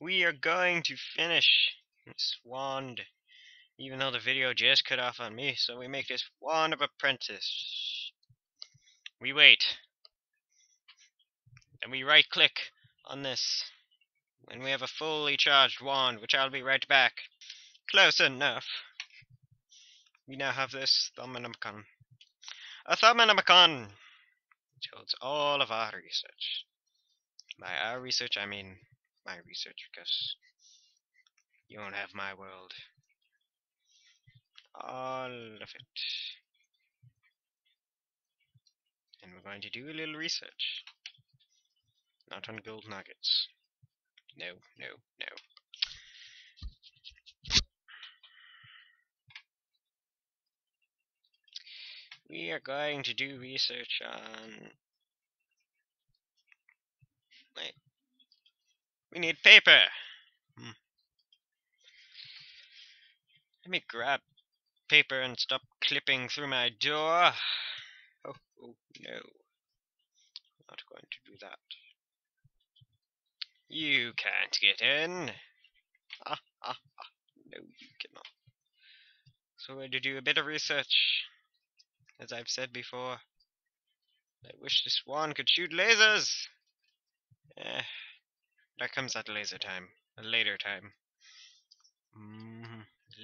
We are going to finish this wand, even though the video just cut off on me, so we make this wand of apprentice. We wait. And we right click on this when we have a fully charged wand, which I'll be right back. Close enough. We now have this Thaumonomicon. A Thaumonomicon! Which holds all of our research. By our research, I mean my research, because you won't have my world. All of it. And we're going to do a little research. Not on gold nuggets. No, no, no. We are going to do research on... Wait. We need paper! Let me grab paper and stop clipping through my door. Oh, oh no. I'm not going to do that. You can't get in. Ah, ah, ah. No, you cannot. So we're going to do a bit of research. As I've said before, I wish this wand could shoot lasers! That comes at laser time. Later time.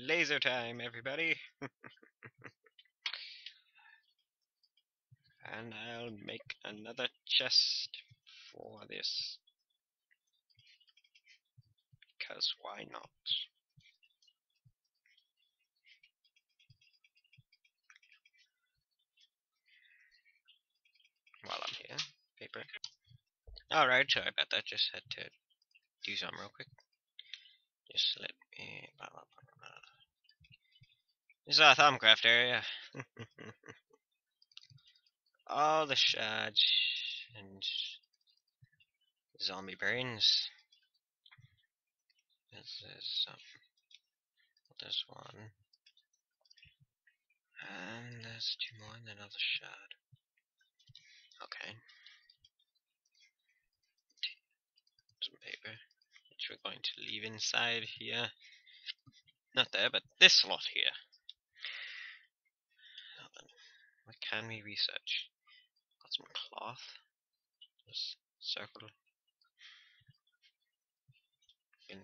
Laser time, everybody! And I'll make another chest for this. Because why not? While I'm here, paper. Alright, sorry about that, just had to do something real quick. Just let me... This is our Thumbcraft area. All the shards and zombie brains. This is this one. And there's two more and another shard. Okay. Some paper, which we're going to leave inside here. Not there, but this lot here. What can we research? Got some cloth. Just circle. We can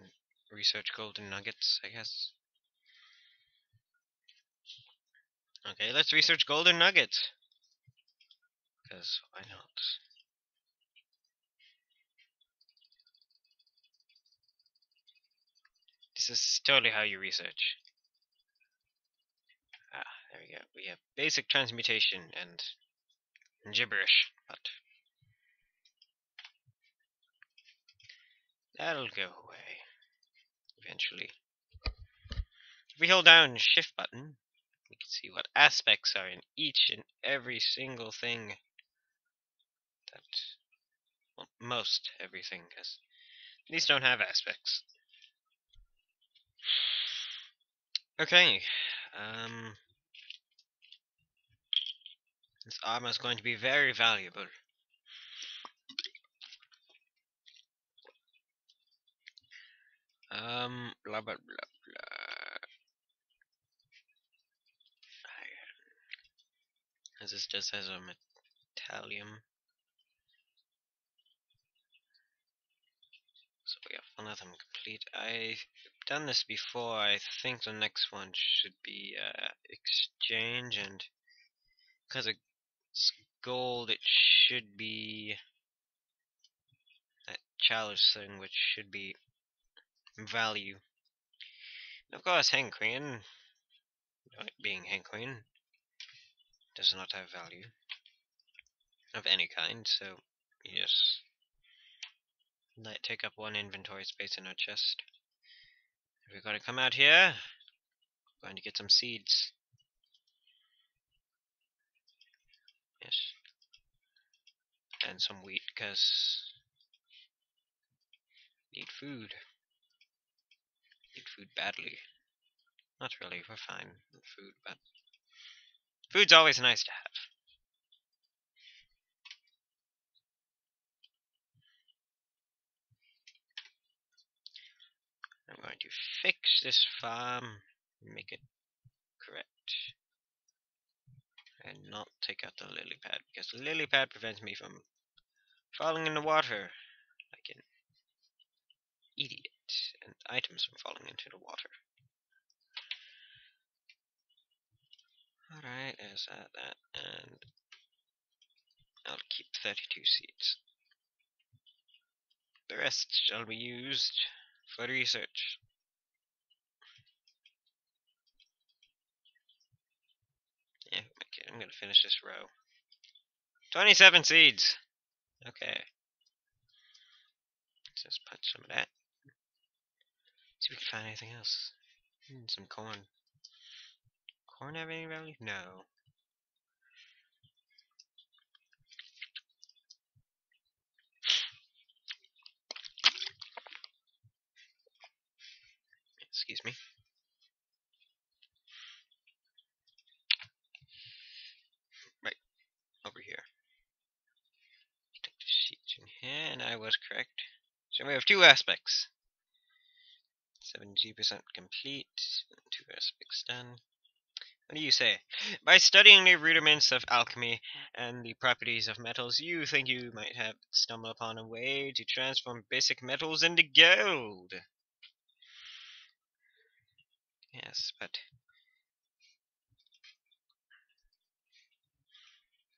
research golden nuggets, I guess. Okay, let's research golden nuggets. Because why not? This is totally how you research. Ah, there we go. We have basic transmutation and gibberish, but that'll go away eventually. If we hold down the shift button, we can see what aspects are in each and every single thing. Well, most everything, because these don't have aspects. Okay, this armor is going to be very valuable. Blah blah blah blah. As this just has a metallium. So we have one of them complete. I've done this before. I think the next one should be exchange, and because it's gold, it should be that chalice thing, which should be value. And of course, Hank Queen, being Hank Queen, does not have value of any kind. So yes. Let take up one inventory space in our chest. We're going to come out here. We're going to get some seeds. Yes. And some wheat, because we need food. We need food badly. Not really, we're fine with food, but food's always nice to have. trying to fix this farm, make it correct, and not take out the lily pad, because the lily pad prevents me from falling in the water like an idiot, and items from falling into the water. Alright, there's that, and I'll keep 32 seeds. The rest shall be used for research. Yeah, okay, I'm gonna finish this row. 27 seeds! Okay. Let's just punch some of that. See if we can find anything else. Some corn. Corn have any value? No. Excuse me. Right. Over here. Take the sheets in here, and I was correct. So we have two aspects. 70% complete. Two aspects done. What do you say? By studying the rudiments of alchemy and the properties of metals, you think you might have stumbled upon a way to transform basic metals into gold. Yes, but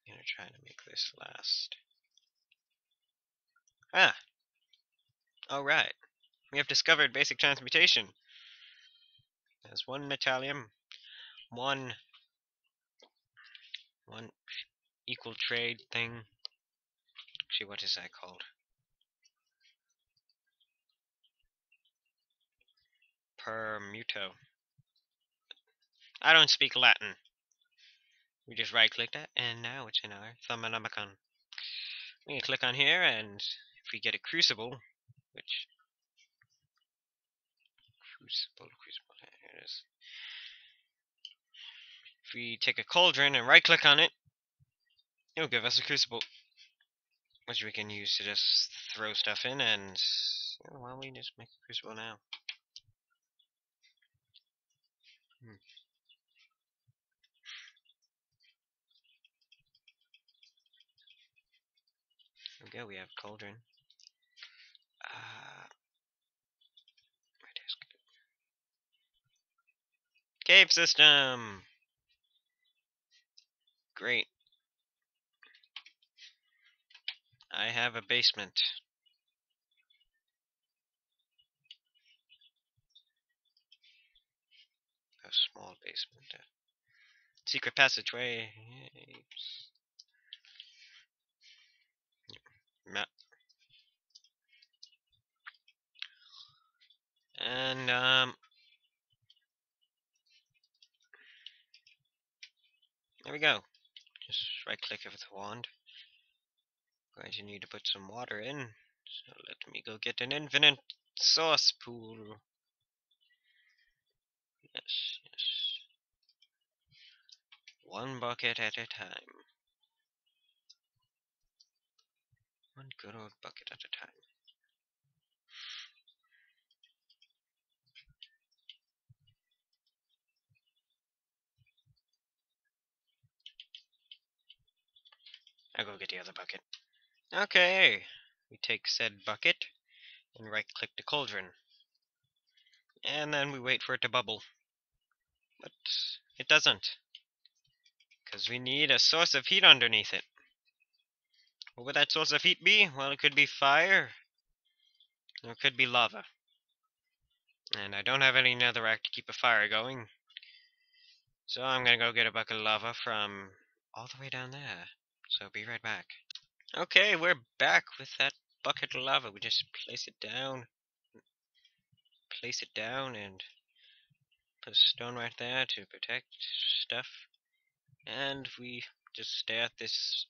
I'm gonna try to make this last. Ah! Alright. We have discovered basic transmutation. There's one metallium. One equal trade thing. Actually, what is that called? Permuto. I don't speak Latin. We just right-click that, and now it's in our Thaumonomicon. We can click on here, and if we get a Crucible, which Crucible, here it is. If we take a cauldron and right-click on it, it'll give us a crucible, which we can use to just throw stuff in. And why don't we just make a crucible now? There we go. We have a cauldron. Cave system. Great. I have a basement. A small basement. Secret passageway. Map. And there we go. Just right click with the wand. I'm going to need to put some water in, so let me go get an infinite source pool. Yes, yes. One bucket at a time. One good old bucket at a time. I'll go get the other bucket. Okay, we take said bucket and right click the cauldron. And then we wait for it to bubble. But it doesn't, because we need a source of heat underneath it. What would that source of heat be? Well, it could be fire, or it could be lava. And I don't have any netherrack to keep a fire going. So I'm going to go get a bucket of lava from all the way down there. So be right back. Okay, we're back with that bucket of lava. We just place it down, and put a stone right there to protect stuff. And we just stare at this,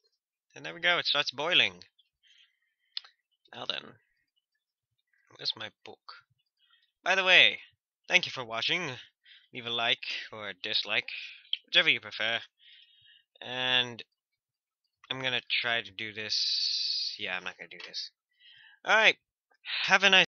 and there we go. It starts boiling. Now then, where's my book? By the way, thank you for watching. Leave a like or a dislike, whichever you prefer, and I'm gonna try to do this. Yeah, I'm not gonna do this. Alright, have a nice